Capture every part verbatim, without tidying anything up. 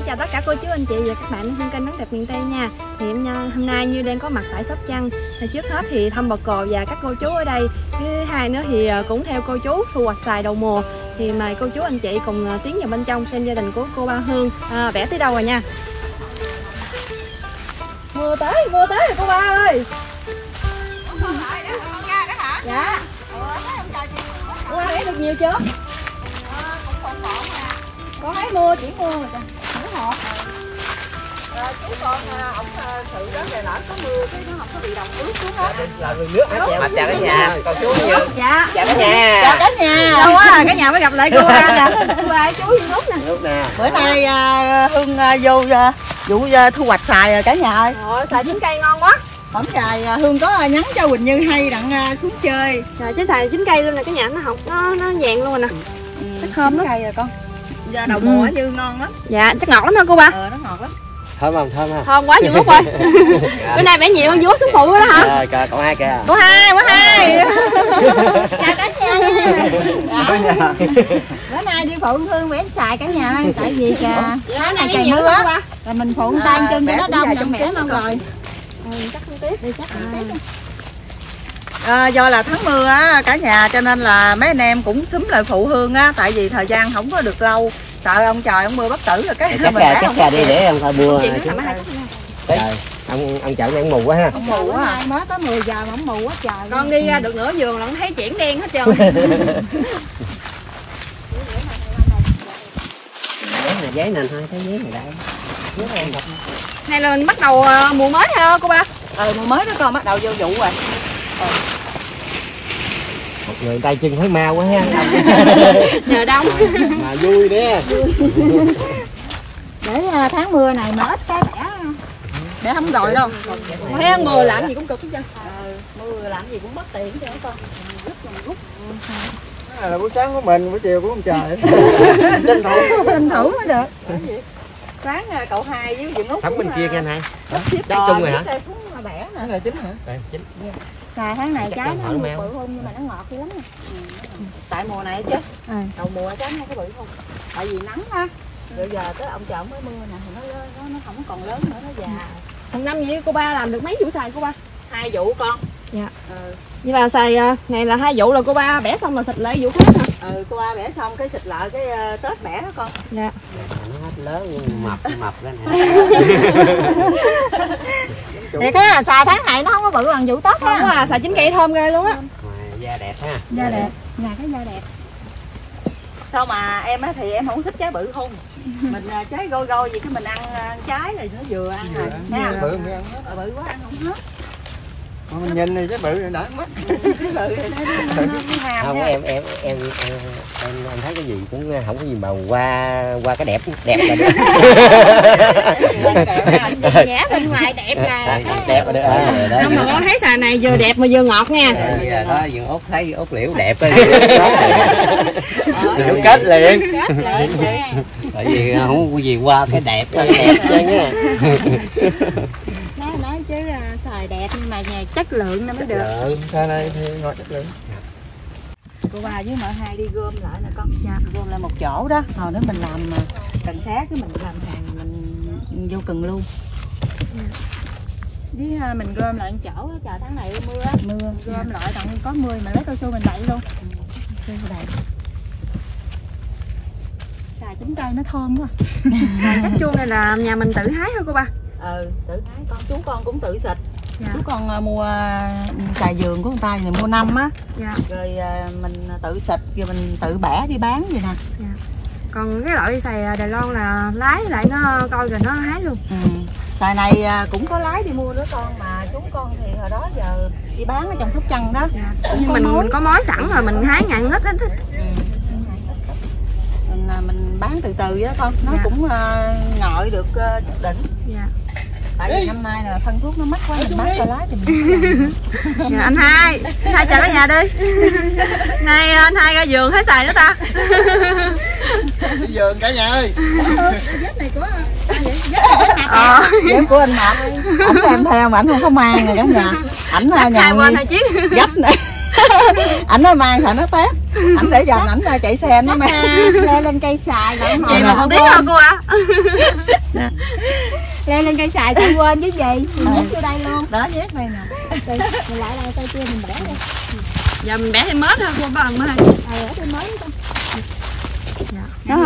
Xin chào tất cả cô chú anh chị và các bạn đến trên kênh Nắng Đẹp Miền Tây nha. Thì em hôm nay Như đang có mặt tại Sóc Trăng. Thì trước hết thì thăm bờ cò và các cô chú ở đây. Thứ hai nữa thì cũng theo cô chú thu hoạch xoài đầu mùa. Thì mời cô chú anh chị cùng tiến vào bên trong xem gia đình của cô Ba Hương à, bẻ tới đâu rồi nha. Mưa tới, mưa tới rồi cô Ba ơi. Con đợi đó, con ra đó hả? Dạ. Cô Ba bẻ được nhiều chưa? Con thấy mưa chỉ mưa rồi trời, đúng hộp. Rồi chú con ổng thử đó về lỡ có mưa cái nó không có bị đồng nước xuống hết. Là người nước hết mà chào cả nhà. Còn chú Như. Dạ. Chào cả nhà. Chào cả nhà. Đâu á, cả nhà mới gặp lại cô Ba nè. Cô Ba chú Dương Út nè. Nước nè. Bữa nay Hương vô vụ thu hoạch xoài rồi cả nhà ơi. Trời xoài chín cây ngon quá. Hôm trời Hương có nhắn cho Quỳnh Như hay đặng xuống chơi. Trời chứ xoài chín cây luôn nè cả nhà, nó học nó nó vàng luôn rồi nè. Chắc thơm lắm. Cây rồi con. Giờ đầu mùa ừ. Như ngon lắm. Dạ, chắc ngọt lắm hả cô Ba? Ờ, nó ngọt lắm. Thơm không? Thơm ha. Thơm quá Dương Út ơi. Bữa nay bẻ nhiều hơn Dương Út xuống phụ đó hả? Rồi, à, cậu hai kìa. Cậu hai, quá hai. Chào cả nhà nha. Dạ. Bữa nay đi phụ Hương bẻ xài cả nhà ơi, tại vì kìa tháng này trời mưa á. Rồi mình phụ à, tay chân cho nó đông đặng bẻ luôn rồi. Ừ, chắc không tiếp. Đi chắc không tiếp. À, do là tháng mưa á cả nhà cho nên là mấy anh em cũng xúm lại phụ Hương á, tại vì thời gian không có được lâu, sợ ông trời ông mưa bất tử rồi cái chắc là chắc là đi để ông thợ mưa ông ông chợ đang mù quá ha, ông mù quá mới tới mười giờ mà ông mù quá trời. Con đi ra được nửa vườn là không thấy chuyển đen hết trơn. Giấy nền thôi, cái giấy này đây này là mình bắt đầu mùa mới hả cô Ba? Ừ, mùa mới đó con, bắt đầu vô vụ rồi. Một người tay chân thấy mau quá ha. Nhờ đông mà, mà vui đấy. Để tháng mưa này mà ít cái bẻ để không gọi đâu. Thấy mưa làm gì cũng cực hết trơn. Ừ, mưa làm gì cũng bất tiện cho con. Rút mình rút. Là buổi sáng của mình, buổi chiều của ông trời. Tranh thủ, tranh thủ mới được. Sáng cậu hai với Dượng Út. Sống bên kia nha anh hai. Đang chung rồi hả? Bẻ nè. Là chín hả? Đây, chín. Xài tháng này trái nó bự hung nhưng mà nó ngọt dữ lắm nè. Ừ, tại mùa này chứ. Ừ. Đầu mùa trái nó có bự hung. Tại vì nắng ha. Rồi giờ tới ông chợ mới mưa nè thì nó nó nó không còn lớn nữa, nó già. Một năm gì cô Ba làm được mấy vụ xài cô Ba? Hai vụ con. Dạ. Ừ. Như là xài này là hai vụ, là cô Ba bẻ xong là xịt lại vụ khác hả? Ừ, cô Ba bẻ xong cái xịt lại cái Tết bẻ đó con. Dạ. Nó hết lớn nhưng mập mập lên hả? Thì cái xài tháng này nó không có bự bằng vụ Tết ha. Không à, xài chín cây thơm ghê luôn á. Da đẹp ha. Da đẹp, nhà cái da đẹp. Sao mà em á thì em không thích trái bự hung. Mình trái gôi gôi gì cái mình ăn trái này nó vừa ăn rồi nha. Bự không ăn hết. Bự quá ăn không hết. Mình nhìn thì trái bự này đã mất. Cái bự này nó hàm. Không em em em em em thấy cái gì cũng không có gì mà qua qua cái đẹp đẹp là được. Nhã bên ngoài đẹp là đẹp rồi đó. Không mà con thấy xà này vừa đẹp mà vừa ngọt nha. Đó vừa Út thấy Út liễu đẹp cái liễu kết liền. Tại vì không có gì qua cái đẹp cái đẹp chứ nha. Xài đẹp nhưng mà nhà chất lượng nó mới được. Lượng, sau này thì ngồi chất lượng. Cô Ba với mợ hai đi gom lại nè con. Dạ. Gom lại một chỗ đó. Hồi đó mình làm cần xé cái mình làm hàng mình vô cần luôn. Ừ. Với mình gom lại một chỗ, chờ tháng này mưa á. Mưa. Gom dạ. Lại tận có mưa mà lấy cao su mình đậy luôn. Ừ. Xài chín cây nó thơm quá. Xài chắc chuông này là nhà mình tự hái thôi cô Ba. Ừ, tự hái con, chú con cũng tự xịt. Dạ. Chú con uh, mua xài vườn của người ta này mua năm á. Dạ. Rồi uh, mình tự xịt rồi mình tự bẻ đi bán vậy nè. Dạ. Còn cái loại xài Đài Loan là lái lại nó coi rồi nó hái luôn. Ừ. Xài này uh, cũng có lái đi mua nữa con, mà chú con thì hồi đó giờ đi bán ở trong Sóc Trăng đó. Dạ. Nhưng mình mối. Có mối sẵn rồi mình hái ngàn ít á thích. Ừ. Mình mình bán từ từ á con, nó dạ. Cũng uh, ngợi được uh, chút đỉnh. Dạ. Tại vì năm nay là phân thuốc nó mắc quá, mình bán xài lái thì mình dạ, anh hai, anh hai chào cả nhà đi. Nay anh hai ra vườn thấy xài nữa ta. Đi vườn cả nhà ơi. Dép này của anh vậy? Dép của anh Mập. Ảnh đem theo mà ảnh không có mang rồi cả nhà. Ảnh nhà nhà gấp này. Ảnh nó mang xài nó tép. Ảnh để dành ảnh chạy xe nó mang. Leo lên cây xài. Vậy mà còn tiếng hả cô ạ? Leo lên cây xoài sao quên chứ gì. Mình à, nhét vô đây luôn. Đó nhét này nè. Mình lại đây cây kia mình bẻ đây. Giờ mình bẻ thêm mớt thôi cô bà ơi. Ờ bẻ thêm mớt không? Nó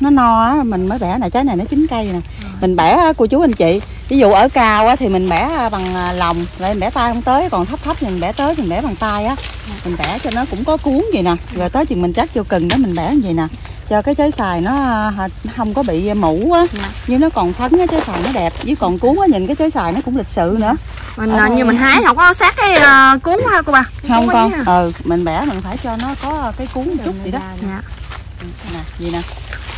nó no mình mới bẻ nè, trái này nó chín cây nè. À. Mình bẻ cô chú anh chị. Ví dụ ở cao á, thì mình bẻ bằng lòng, lại bẻ tay không tới, còn thấp thấp thì mình bẻ tới, mình bẻ bằng tay á. Mình bẻ cho nó cũng có cuốn vậy nè. Rồi tới chừng mình chắc vô cần đó mình bẻ như vậy nè. Cho cái trái xoài nó không có bị mũ á, dạ. Nhưng nó còn phấn á, trái xoài nó đẹp, với còn cuốn á, nhìn cái trái xoài nó cũng lịch sự nữa. Mình ờ, như mình hái không có sát cái uh, cuốn hả cô bà? Cái không con, ừ, mình bẻ mình phải cho nó có cái cuốn một chút gì đó. Dạ. Nè, vậy nè.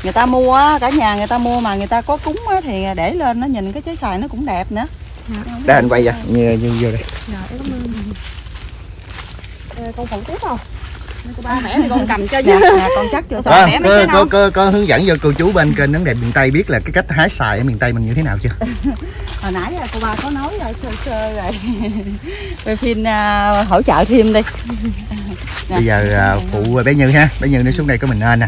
Người ta mua á, cả nhà người ta mua mà người ta có cúng á, thì để lên nó nhìn cái trái xoài nó cũng đẹp nữa. Dạ. Để anh quay ra, như, như vô đây. Dạ, cảm ơn. Ờ, con phụ tiếp không? Cô ba mẹ thì con cầm cho dạ, dạ, con chắc vô à, mẹ có, có, có, có hướng dẫn cho cô chú bên kênh Nắng Đẹp Miền Tây biết là cái cách hái xoài ở miền Tây mình như thế nào chưa? Hồi nãy là cô ba có nói rồi sơ sơ rồi. Về phim uh, hỗ trợ thêm đi. Bây giờ uh, phụ bé Như ha, bé Như nó xuống đây có mình nên nè.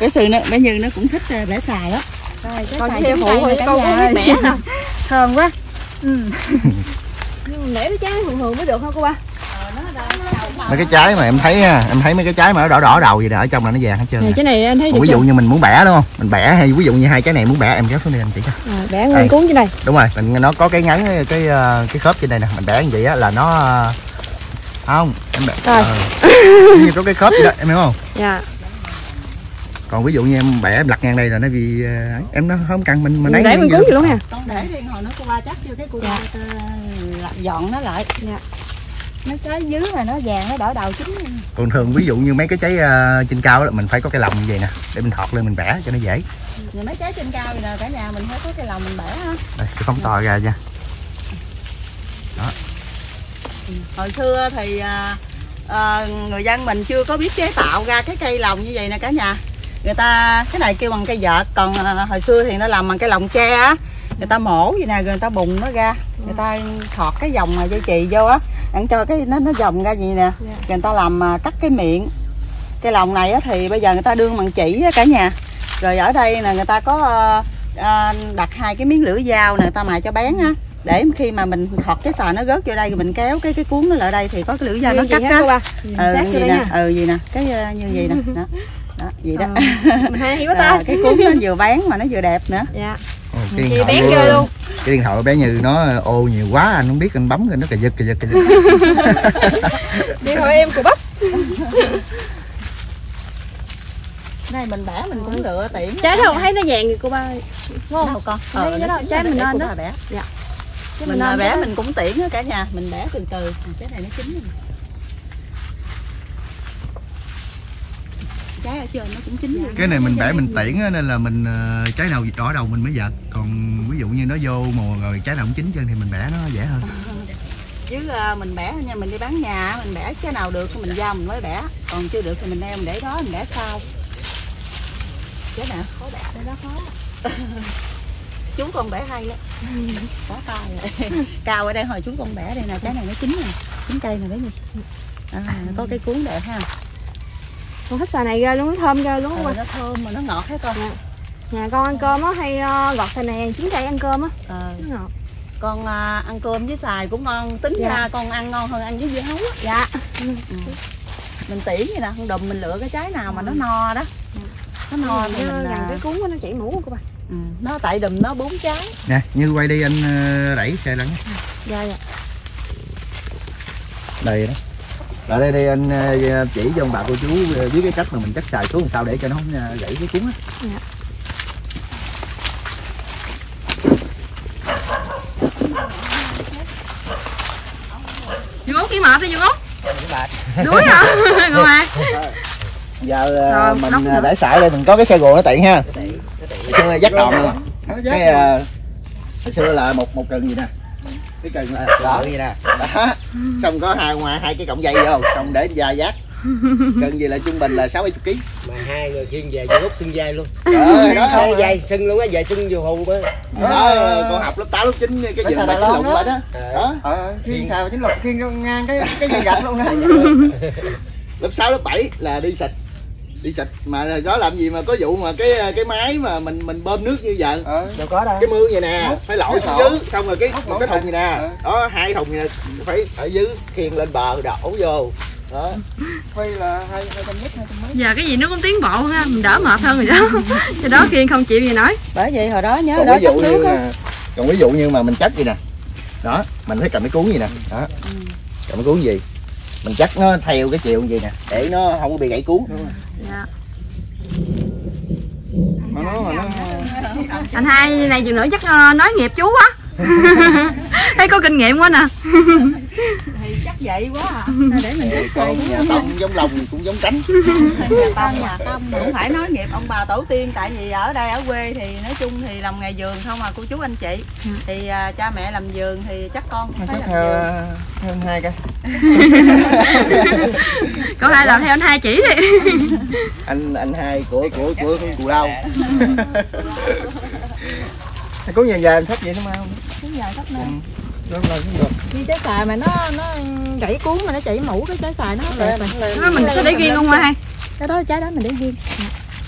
Cái sự nó, bé Như nó cũng thích uh, bẻ xoài đó. Rồi, cái con theo phụ rồi con cũng biết bẻ nè. Thơm quá. Ừ. Nhưng mà bẻ cái trái thường thường mới được hả cô ba? Mấy cái trái mà em thấy ha, em thấy mấy cái trái mà nó đỏ đỏ đầu vậy nè, ở trong là nó vàng hết trơn. Cái này em thấy ví dụ như mình muốn bẻ đúng không? Mình bẻ hay ví dụ như hai trái này muốn bẻ em kéo xuống đây anh chị cho. À, bẻ nguyên cuốn trên đây. Đúng rồi, mình nó có cái ngắn cái cái khớp trên đây nè, mình bẻ như vậy á là nó không, em bẻ. Rồi. Ờ, như có cái khớp vậy đó, em hiểu không? Dạ. Còn ví dụ như em bẻ em lật ngang đây là nó bị em nó không cần mình mình lấy. Để nguyên cuốn vậy luôn ha. Con để riêng hồi nó cô ba chắc vô cái cô ba dọn nó lại. Dạ. Nó trái dưới mà nó vàng nó đỏ đầu chín. Còn thường ví dụ như mấy cái trái uh, trên cao là mình phải có cái lòng như vậy nè để mình thọt lên mình bẻ cho nó dễ. Rồi mấy trái trên cao thì nè cả nhà mình phải có cái lòng mình bẻ ha. Đây, cái phóng to ra nha. Đó. Ừ. Hồi xưa thì uh, uh, người dân mình chưa có biết chế tạo ra cái cây lòng như vậy nè cả nhà. Người ta cái này kêu bằng cây vợt, còn uh, hồi xưa thì nó làm bằng cái lòng tre á. Người ta mổ vậy nè rồi người ta bùng nó ra, người ta thọt cái vòng mà dây chì vô á. Ăn cho cái nó nó dòng ra gì nè, yeah. Rồi người ta làm cắt cái miệng cái lòng này á, thì bây giờ người ta đương bằng chỉ cả nhà. Rồi ở đây là người ta có uh, đặt hai cái miếng lưỡi dao nè, người ta mài cho bén á, để khi mà mình thọt cái xoài nó rớt vô đây rồi mình kéo cái cái cuốn nó lại đây thì có cái lưỡi dao như nó cắt á. Ừ gì nè, ừ gì nè, cái uh, như vậy nè, đó. Đó, vậy đó. Ờ, mình hay hiểu ta. À, cái cuốn nó vừa bén mà nó vừa đẹp nữa. Dạ. Ồ, cái điện thoại của, luôn. Cái điện thoại bé Như nó ô nhiều quá anh không biết anh bấm rồi nó cà giật cà giật cà giật. Điện thoại em cà bắp. Này mình bẻ mình cũng lựa tiễn. Trái đâu thấy nó vàng thì cô ba ơi. Ngon không con? Ờ, trái, đó, trái mình nên đó. Bẻ. Dạ. Mình, mình bẻ đó. Mình cũng tiễn đó cả nhà, mình bẻ từ từ. Trái này nó chín rồi. Trái ở trên nó cũng chín. Cái này mình bẻ mình tiễn nên là mình trái đầu đỏ đầu mình mới giật. Còn ví dụ như nó vô mùa rồi trái nào cũng chín chân thì mình bẻ nó dễ hơn. Chứ mình bẻ nha, mình đi bán nhà mình bẻ trái nào được thì mình giao mình mới bẻ. Còn chưa được thì mình đem để đó mình bẻ sau. Trái nào khó bẻ nó khó. Chú con bẻ hay lắm. Quá to rồi. Cao ở đây hồi chú con bẻ đây nè, trái này nó chín nè, chín cây nè bé Như. À, có cái cuốn đẹp ha. Con thích xoài này ra luôn, nó thơm ra luôn không? Ừ, nó thơm mà nó ngọt hết con. Nhà, nhà con ăn cơm á hay gọt xoài này chín cây ăn cơm á. Ờ. Nó ngọt. Con uh, ăn cơm với xoài cũng ngon, tính dạ. Ra con ăn ngon hơn ăn với dưa hấu á. Dạ. Ừ. Ừ. Mình tỉ vậy nè, con đùm mình lựa cái trái nào mà ừ. Nó no đó. Ừ. Nó no ừ, thì mình gần cái cuốn nó chảy mũ của bà. Ừ. Nó tại đùm nó bốn trái. Nè, Như quay đi anh đẩy xe lẫn. Dạ dạ. Đây đó. Ở đây đây anh chỉ cho ông bà cô chú biết cái cách mà mình cắt xài xuống làm sao để cho nó không gãy cái cuốn á. Dạ. Dương Út đi mệt rồi Dương Út. Đuối hả? Ngồi à. Giờ rồi, mình để xài đây mình có cái xe gồ nó tiện ha. Xưa dắt đòn rồi. Cái hồi xưa là một một cần gì nè. Cái cần là đó gì nè. Đó. Xong có hai ngoài hai cái cọng dây vô, xong để dài giác. Cần gì là trung bình là sáu bảy mươi ký. Mà hai người xuyên về vô xưng dây luôn. Trời đó hai dây xưng luôn á, về xưng vô hù đó. Con học lớp tám lớp chín cái gì mà chín lục lên đó. Đó. Ờ khiên xào chín lục khiên ngang cái cái dây gạch luôn đó. Lớp sáu lớp bảy là đi xịt. đi xịt mà đó làm gì mà có vụ mà cái cái máy mà mình mình bơm nước như vậy ừ. Đâu có đâu. Cái mương vậy nè múc, phải lội xuống dưới xong rồi cái múc, một cái thùng vậy nè ừ. Đó hai thùng vậy nè phải ở dưới khiêng lên bờ đổ vô đó quay là hai hai trăm mét hai trăm mét giờ cái gì nó cũng tiến bộ ha, mình đỡ mệt hơn rồi đó cho đó khiêng không chịu gì nói. Bởi vậy hồi đó nhớ còn đó ví dụ như là, còn ví dụ như mà mình chắc gì nè đó mình thấy cầm cái cuốn gì nè đó ừ. Cầm cái cuốn gì mình chắc nó theo cái chiều gì nè để nó không bị gãy cuốn. Dạ. Mà nó, mà nó... Anh hai này chừng nữa chắc nói nghiệp chú quá thấy có kinh nghiệm quá nè thì chắc vậy quá à. Để mình chắc con nhà tông giống lòng cũng giống cánh nhà tông nhà tông cũng phải nói nghiệp ông bà tổ tiên, tại vì ở đây ở quê thì nói chung thì làm nghề vườn không à cô chú anh chị thì uh, cha mẹ làm vườn thì chắc con cũng phải làm theo, vườn theo anh hai coi cậu hai làm theo anh hai chỉ đi anh anh hai của của của cụ đâu có nhà già thấp vậy nó mau cũng già thấp nên nó là cũng được. Như trái xoài mà nó nó gãy cuốn mà nó chảy mũ cái trái xoài nó đẹp mà. Nó mình có để riêng không ai? Cái đó trái đó mình để riêng.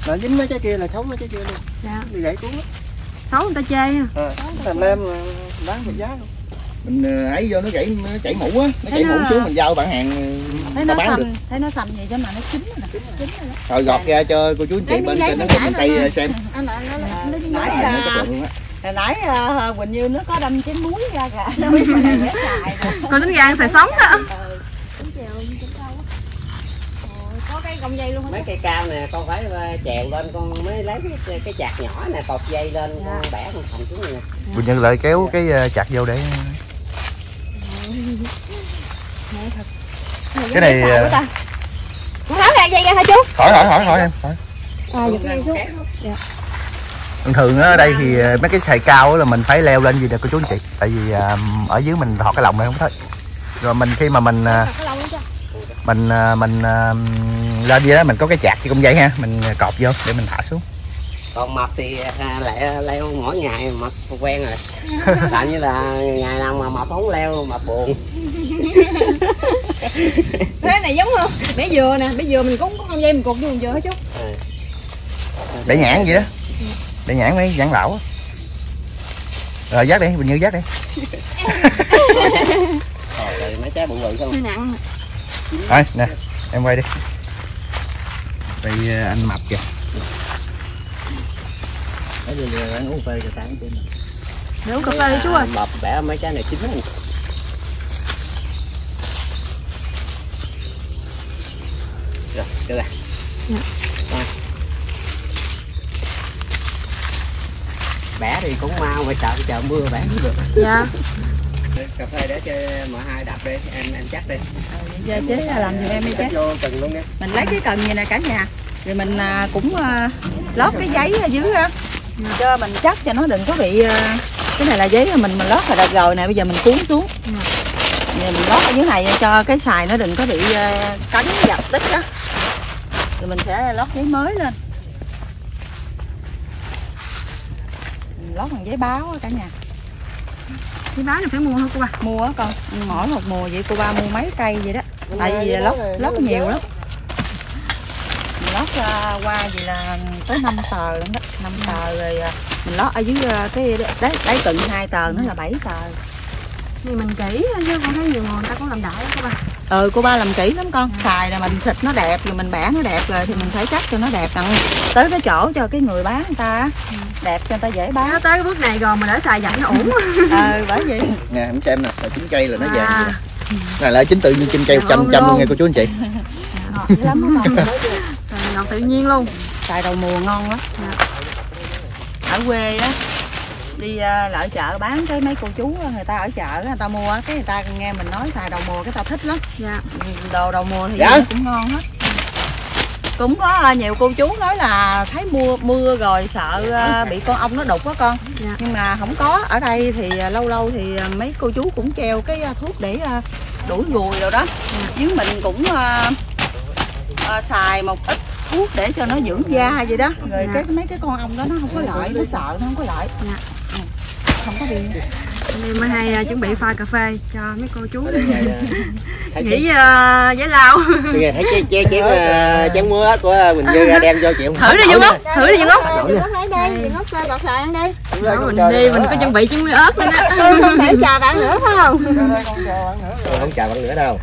Nó dính với trái kia là xấu với trái kia luôn. Dạ. Bị gãy cuốn. Xấu người ta chê ha. Ờ. Làm em bán được giá luôn. Mình ấy vô nó gãy nó chảy mũ á, nó chảy mũ xuống mình giao bạn hàng nó bán được. Thấy nó sầm vậy cho mà nó chín rồi nè. Chín rồi. Rồi gọt ra cho cô chú anh chị bên trên nó bên tay xem. Anh là nó nó hồi nãy uh, Quỳnh Như nó có đâm chén muối ra cả nó biết là bé xài còn đến gan xài sống đó ừ. Có cái cọng dây luôn mấy cây cao nè con phải chèo lên con mới lấy cái, cái chạc nhỏ nè cột dây lên dạ. Con bẻ con thòng xuống nè Quỳnh Như lại kéo cái chạc vô để cái này con tháo ra dây ra hả chú hỏi hỏi hỏi hỏi em hỏi à, thường ở đây thì mấy cái xài cao là mình phải leo lên gì nè cô chú anh chị, tại vì ở dưới mình thọt cái lồng này không thôi. Rồi mình khi mà mình mình mình lên gì đó mình có cái chạc chứ cũng vậy ha, mình cột vô để mình thả xuống. Còn mập thì lại leo mỗi ngày mập quen rồi. Tại như là ngày nào mà mập không leo mập buồn. Thế này giống không? Bẻ dừa nè, bẻ dừa mình cũng có không dây mình cột vô dừa hết chút. Bẻ nhãn vậy đó. Để nhãn mấy nhãn lão rồi dắt đi Bình Như dắt đi rồi mấy trái bự bự không nặng thôi nè em quay đi bây anh mập kìa bây giờ anh uống cà phê rồi tán trên nè uống cà phê đi chú ơi mập bẻ mấy trái này chín lắm rồi đưa ra bẻ thì cũng mau mà sợ chờ mưa bẻ cũng được. Dạ. Cà phê để cho mọi hai đập đi, em em chắc đi. Giờ chế là làm gì em đi chế. Cần luôn nha. Mình lấy cái cần gì nè cả nhà. Rồi mình cũng lót cái giấy ở dưới á. Cho mình chắc cho nó đừng có bị cái này là giấy mình mình lót hồi đợt rồi nè, bây giờ mình cuốn xuống. Rồi mình lót ở dưới này cho cái xài nó đừng có bị cắn giật tích á. Rồi mình sẽ lót giấy mới lên. Lót bằng giấy báo cả nhà. Giấy báo này phải mua hả cô ba? Mua á con, mỗi một mùa vậy cô ba mua mấy cây vậy đó. Tại vì lót lót nhiều lắm. Mình lót qua vậy là tới năm tờ luôn đó, năm tờ rồi mình lót ở dưới cái đáy đáy cận hai tờ nữa là bảy tờ. Thì mình kỹ chứ con thấy nhiều người ta cũng làm đại đó cô ba. Ừ cô ba làm kỹ lắm con, xài là mình xịt nó đẹp rồi mình bẻ nó đẹp rồi thì mình phải chắc cho nó đẹp đặng tới cái chỗ cho cái người bán người ta đẹp cho người ta dễ bán. Nó tới cái bước này rồi mà để xài dặn nó uổng. Ờ bởi vậy. Nè em xem nè, là chín cây là nó vàng à. Vậy nè. Này là chín tự nhiên trên cây một trăm trăm luôn nghe cô chú anh chị. Ngọt lắm con. Xài ngọt tự nhiên luôn. Xài đầu mùa ngon lắm. Dạ. Ở quê á đi lại chợ bán cái mấy cô chú người ta ở chợ người ta mua cái người ta nghe mình nói xài đầu mùa cái ta thích lắm. Dạ. Đồ đầu mùa thì dạ. Cũng ngon hết. Cũng có nhiều cô chú nói là thấy mưa mưa rồi sợ bị con ong nó đục á con. Dạ. Nhưng mà không có, ở đây thì lâu lâu thì mấy cô chú cũng treo cái thuốc để đuổi ruồi rồi đó. Dạ. Dưới mình cũng uh, uh, xài một ít thuốc để cho nó dưỡng da vậy đó. Rồi dạ. Cái mấy cái con ong đó nó không có lợi, nó sợ nó không có lợi. Dạ. Không có đi. Em mới hay uh, chuẩn bị pha cà phê cho mấy cô chú nghỉ uh, giải lao. Nghe thấy chén chén chén chén mưa của Quỳnh Như đem cho chị không? Thử đi Dương Út, thử đi Dương Út. Dương Út lấy đi, Dương Út chơi bột sợi ăn đi. Mình đi mình có chuẩn bị chén mưa ớt nữa đó. Không thể chờ bạn nữa phải không? Không chờ bạn nữa đâu.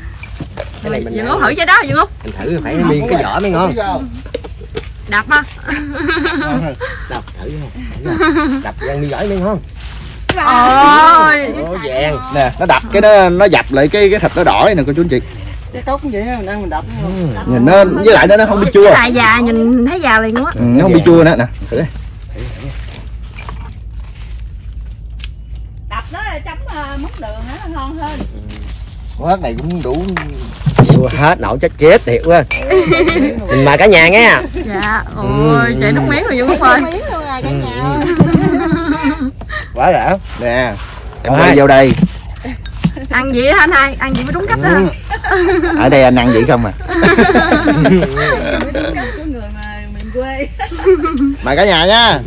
Cái này mình Dương Út thử cho đó Dương Út. Mình thử phải miên cái vỏ mới ngon. Đập á. Đập thử không? Đập ăn đi giỏi mới ngon. Ôi, ôi vàng nè, nó đập cái đó nó dập lại cái cái thịt nó đỏ nè cô chú anh chị. Cái cốc cũng vậy đó, mình ăn mình đập ừ. Nhìn nó với lại nó nó không bị chua. Cái già nhìn thấy già liền quá. Ừ, nó không bị chua nữa nè, thử đi. Đập nó chấm mắm đường nó ngon hơn. Quán này cũng đủ chịu hết nổi chết chết thiệt quá. Mình mời cả nhà nghe. Dạ. Ôi, chảy nước miếng rồi vô phơi. Miếng luôn rồi cả nhà ơi. Quá đã nè em ơi vô đây ăn vậy hả anh hai, ăn vậy mới đúng cách đó. Ừ. Ở đây anh ăn vậy không à. Mày cả nhà nha.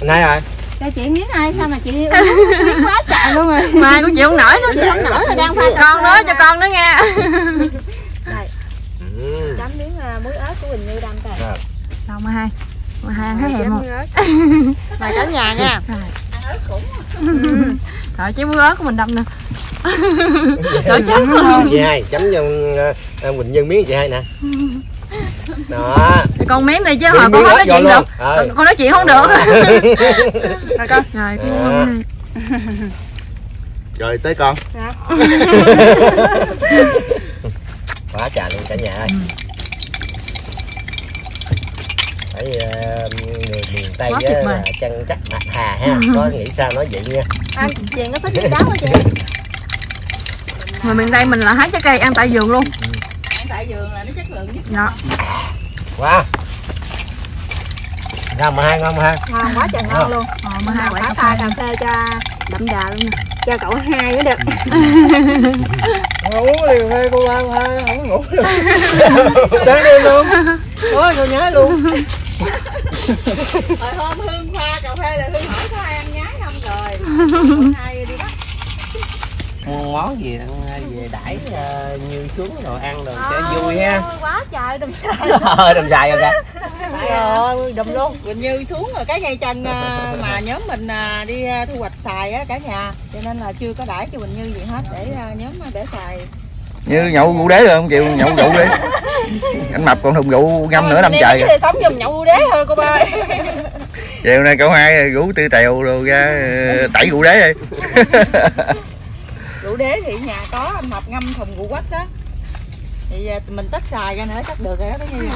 Nay rồi cho chị miếng ai sao mà chị uống quá trời luôn rồi mai của chị không nổi nữa, chị không nổi rồi đang pha con nói cho con nữa nghe. Chấm miếng muối ớt của Bình Như đâm kìa. Đâu mà hai, mà hai ăn thấy hèm không? Mày cả nhà nha. Ăn ớt cũng. Rồi chén muối ớt của mình đâm nè. Rồi chấm luôn. Chị hai chấm cho Quỳnh Như miếng chị hai nè. Đó. Thì con miếng đi chứ hồi con không nói chuyện được. Con nói chuyện không được. Rồi con. Rồi con. Rồi tới con. Quá trời luôn cả nhà ơi. Người miền Tây á, chân chắc mặt hà ha, có nghĩ sao nói vậy nha. Ăn gì nó thích đáo hả chị? Người miền Tây mình là hái trái cây ăn tại vườn luôn. Ừ. Ăn tại vườn là nó chất lượng nhất. Dạ. Wow. Ngon mà hai, ngon mà hai. Ngon quá trời ngon luôn. Ờ mà hai quả pha cà phê cho đậm đà luôn nè. Cho cậu hai mới được. Ngủ liền hai cô ba hai không ngủ được. Sáng đi luôn. Ôi cậu nhái luôn. Hồi hôm Hương pha cà phê là Hương hỏi có ai ăn nhái không rồi. Ai đi bắt. Món gì ăn về đãi uh, Như xuống rồi ăn rồi sẽ vui ha. Quá trời đùm xài. Ờ đùm xài rồi kìa. Rồi đùm luôn. Quỳnh Như xuống rồi cái ngay trên uh, mà nhóm mình uh, đi uh, thu hoạch xài á cả nhà. Cho nên là chưa có đãi cho Quỳnh Như gì hết để uh, nhóm để xài. Như nhậu ngủ đế rồi không chịu nhậu rượu đi. Anh mập còn thùng rượu ngâm nữa năm trời. Cái sống giùm nhậu đế thôi cô ba. Chiều nay cậu hai rủ tư tèo rồi ra tẩy rượu đế đi. Rượu đế thì nhà có anh mập ngâm thùng rượu quách đó. Thì mình tách xài ra nữa chắc được rồi đó cái Như.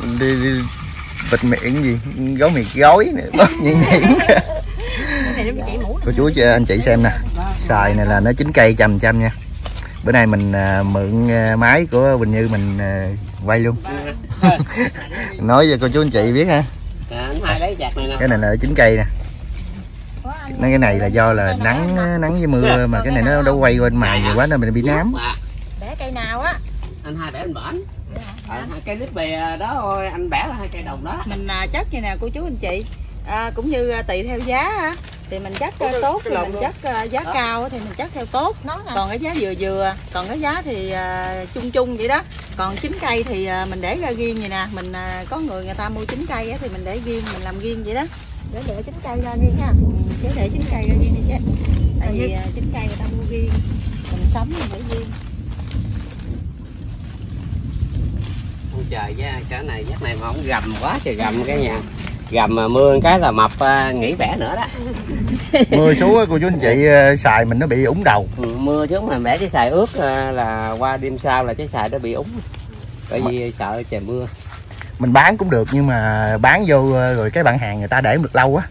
Mình đi, đi bịt miệng gì, gói miệng gói nữa, bớt nhuyễn nhuyễn. Cô chú cho anh chị xem nè. Xài này là nó chín cây chầm chầm nha. Bữa nay mình uh, mượn uh, máy của Bình Như mình uh, quay luôn. Nói cho cô chú anh chị biết ha. Cái này là chín cây nè. Cái này là do là nắng nắng với mưa mà cái này nó đã quay quanh mài nhiều quá nên mình bị nám. Bẻ cây nào á? Anh hai bẻ anh bển. Hai cây lít bè đó thôi, anh bẻ là hai cây đồng đó. Mình chắc như nào cô chú anh chị à, cũng như tùy theo giá. Thì mình chắc uh, tốt, lộn chắc uh, giá đó. Cao thì mình chắc theo tốt. Còn cái giá vừa vừa, còn cái giá thì uh, chung chung vậy đó. Còn chín cây thì uh, mình để ra riêng vậy nè. Mình uh, có người người ta mua chín cây á, thì mình để riêng, mình làm riêng vậy đó. Để để chín cây ra riêng ha. Chứ để chín cây ra riêng đi chứ. Tại vì uh, chín cây người ta mua riêng, mình sống mình để riêng. Ôi trời, cái này giác này mà không gầm quá trời gầm cái nhà. Gầm mà mưa cái là mập nghỉ bẻ nữa đó. Mưa xuống cô chú anh chị xài mình nó bị úng đầu. Ừ, mưa xuống mà bẻ trái xài ướt là qua đêm sau là trái xài nó bị úng. Bởi vì sợ trời mưa. Mình bán cũng được nhưng mà bán vô rồi cái bạn hàng người ta để không được lâu á.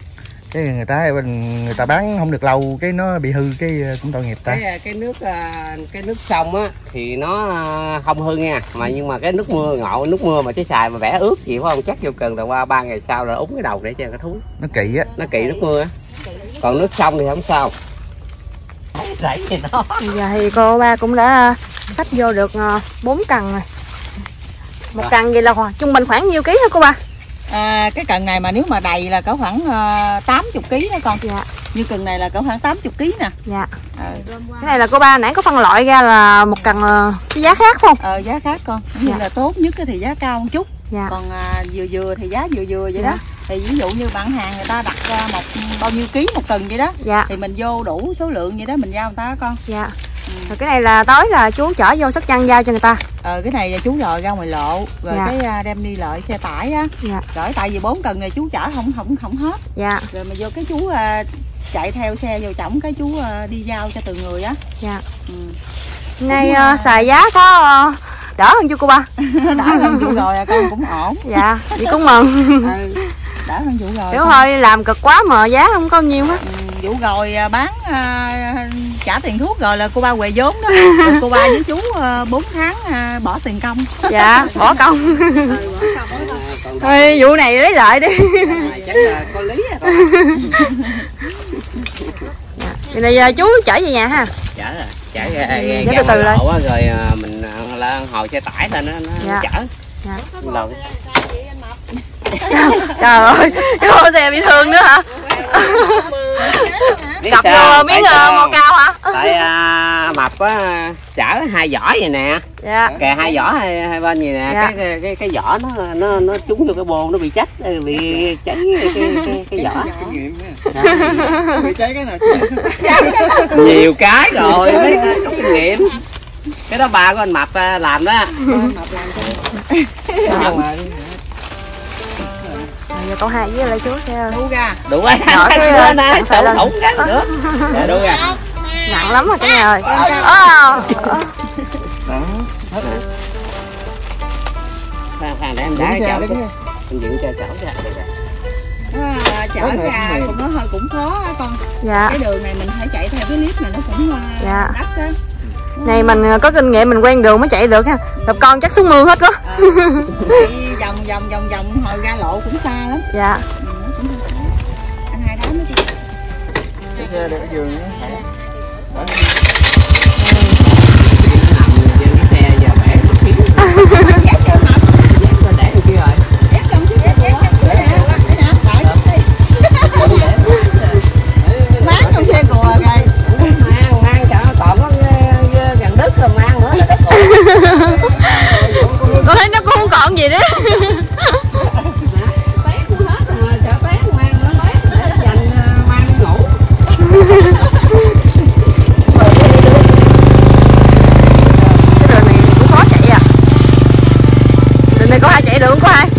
Cái người ta người ta bán không được lâu cái nó bị hư cái cũng tội nghiệp ta. Cái, cái nước cái nước sông á thì nó không hư nha, mà nhưng mà cái nước mưa ngộ nước mưa mà trái xài mà vẽ ướt gì phải không chắc vô cần là qua ba ngày sau là úng cái đầu để cho nó thúi. Nó kỵ á, nó kỵ nước mưa á. Còn nước sông thì không sao. Rẫy thì nó. Giờ thì cô ba cũng đã xách vô được bốn cần rồi. Một cần vậy là trung bình khoảng nhiêu ký hả cô ba? à, cái cần này mà nếu mà đầy là có khoảng uh, tám mươi ki lô gam đó con. Dạ. Như cần này là có khoảng tám mươi ki lô gam nè. Dạ. Ờ. Cái này là cô Ba nãy có phân loại ra là một cần uh, cái giá khác không? Ờ giá khác con. Nhưng dạ. là tốt nhất thì giá cao một chút. Dạ. Còn uh, vừa vừa thì giá vừa vừa vậy dạ. đó. Thì ví dụ như bạn hàng người ta đặt ra một bao nhiêu ký một cần vậy đó. Dạ. Thì mình vô đủ số lượng vậy đó mình giao người ta con. Dạ. Rồi cái này là tối là chú chở vô Sóc Trăng giao cho người ta. Ờ cái này là chú rồi ra ngoài lộ rồi dạ. cái đem đi lợi xe tải á. Dạ. Rồi tại vì bốn cần này chú chở không không không hết. Dạ. Rồi mà vô cái chú chạy theo xe vô chổng cái chú đi giao cho từng người á. Dạ. Ừ. Nay uh, xài giá có uh, đỡ hơn chưa cô Ba? Đỡ hơn chú rồi à, con cũng ổn. Dạ, vậy cũng mừng. Ừ. Đỡ hơn vũ rồi. Hiểu thôi, làm cực quá mà giá không có nhiêu hết. Ừ. Vũ rồi bán à, trả tiền thuốc rồi là cô Ba què vốn đó. Rồi cô Ba với chú à, bốn tháng à, bỏ tiền công. Dạ, bỏ công. Thôi vụ này lấy lại đi. Chắc là có lý à. Vậy là giờ chú chở về nhà ha. Chở rồi, chở về từ từ lên. Rồi mình hồi xe tải lên nó, nó dạ. chở. Dạ. Lâu. Trời ơi, có xe bị thương nữa hả? Cặp vô miếng màu cao hả? Tại uh, mập á, chở hai vỏ vậy nè. Dạ. Kè hai vỏ hai, hai bên vậy nè. Dạ. Cái cái cái vỏ nó nó nó trúng vô cái bồn nó bị chách, bị cháy cái cái, cái vỏ. Bị cháy cái nào? Nhiều cái rồi, mấy cái kinh nghiệm. Cái đó bà của anh Mập làm đó. Mập làm giờ con hai với lại chú xe đủ ra đủ ra sợ thủng cái nữa dạ đủ ra nặng lắm rồi cả nhà ơi để em đá chảo em dựng cho chảo ra được rồi. À, chở ra cũng nó hơi cũng khó á con. Dạ. Cái đường này mình phải chạy theo cái nếp này nó cũng dạ. đắt á. Này mình có kinh nghiệm mình quen đường mới chạy được ha. Gặp con chắc xuống mưa hết đó. À, đi vòng vòng vòng vòng hồi ra lộ cũng xa lắm. Dạ. Ừ, cũng anh hai đá nữa kìa. Cái xe để cái giường nữa. Đó. Cái xe giờ để con thấy nó cũng không còn gì nữa. Cái đường này cũng khó chạy à. Đường này có ai chạy được không có ai?